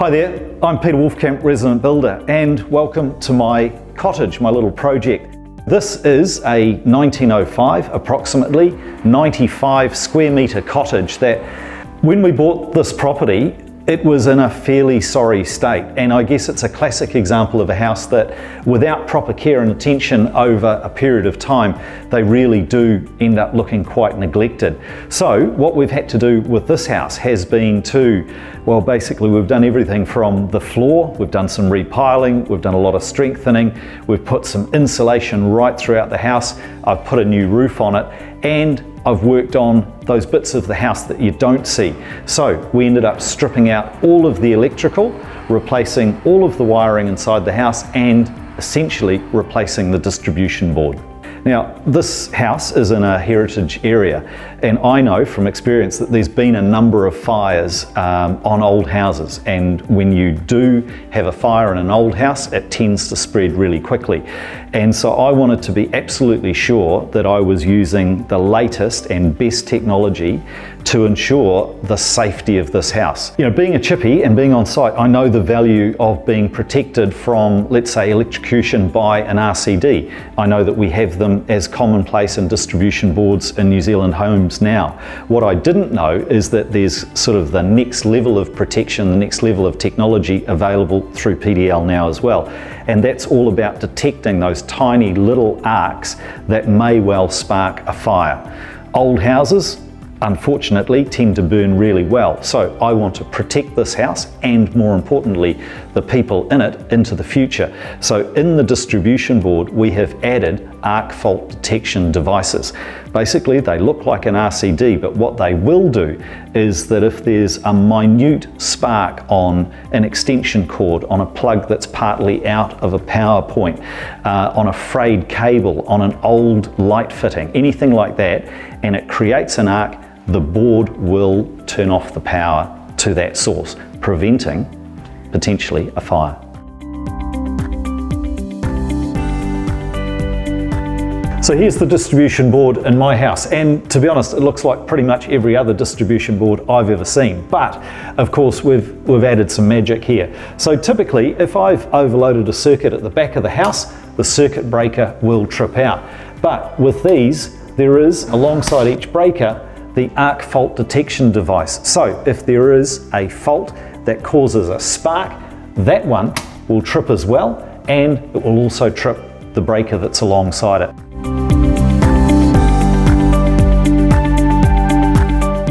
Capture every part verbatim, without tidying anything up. Hi there, I'm Peter Wolfkamp, resident builder, and welcome to my cottage, my little project. This is a nineteen oh five, approximately ninety-five square metre cottage that when we bought this property, it was in a fairly sorry state. And I guess it's a classic example of a house that without proper care and attention over a period of time, they really do end up looking quite neglected. So what we've had to do with this house has been to, well, basically we've done everything from the floor, we've done some repiling, we've done a lot of strengthening, we've put some insulation right throughout the house, I've put a new roof on it, and I've worked on those bits of the house that you don't see. So we ended up stripping out all of the electrical, replacing all of the wiring inside the house, and essentially replacing the distribution board. Now, this house is in a heritage area, and I know from experience that there's been a number of fires um, on old houses, and when you do have a fire in an old house, it tends to spread really quickly. And so I wanted to be absolutely sure that I was using the latest and best technology to ensure the safety of this house. You know, being a chippy and being on site, I know the value of being protected from, let's say, electrocution by an R C D. I know that we have them as commonplace in distribution boards in New Zealand homes now. What I didn't know is that there's sort of the next level of protection, the next level of technology available through P D L now as well. And that's all about detecting those tiny little arcs that may well spark a fire. Old houses, unfortunately, tend to burn really well. So I want to protect this house and, more importantly, the people in it into the future. So in the distribution board, we have added Arc Fault Detection Devices. Basically, they look like an R C D, but what they will do is that if there's a minute spark on an extension cord, on a plug that's partly out of a power point, uh, on a frayed cable, on an old light fitting, anything like that, and it creates an arc, the board will turn off the power to that source, preventing potentially a fire. So here's the distribution board in my house, and to be honest, it looks like pretty much every other distribution board I've ever seen, but of course we've we've added some magic here. So typically, if I've overloaded a circuit at the back of the house, the circuit breaker will trip out. But with these, there is, alongside each breaker, the arc fault detection device. So if there is a fault that causes a spark, that one will trip as well, and it will also trip the breaker that's alongside it.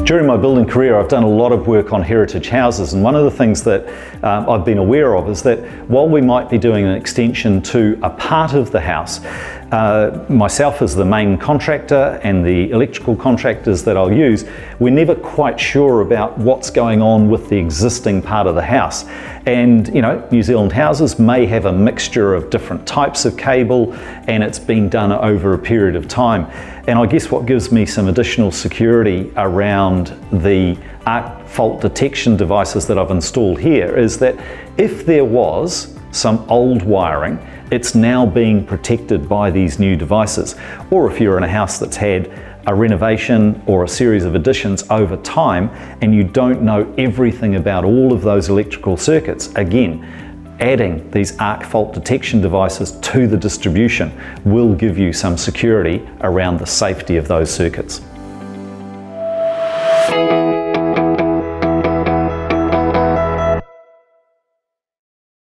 During my building career, I've done a lot of work on heritage houses, and one of the things that um, I've been aware of is that while we might be doing an extension to a part of the house, uh, myself as the main contractor and the electrical contractors that I'll use, we're never quite sure about what's going on with the existing part of the house. And you know, New Zealand houses may have a mixture of different types of cable, and it's been done over a period of time. And I guess what gives me some additional security around the arc fault detection devices that I've installed here is that if there was some old wiring, it's now being protected by these new devices. Or if you're in a house that's had a renovation or a series of additions over time and you don't know everything about all of those electrical circuits, again, adding these arc fault detection devices to the distribution will give you some security around the safety of those circuits.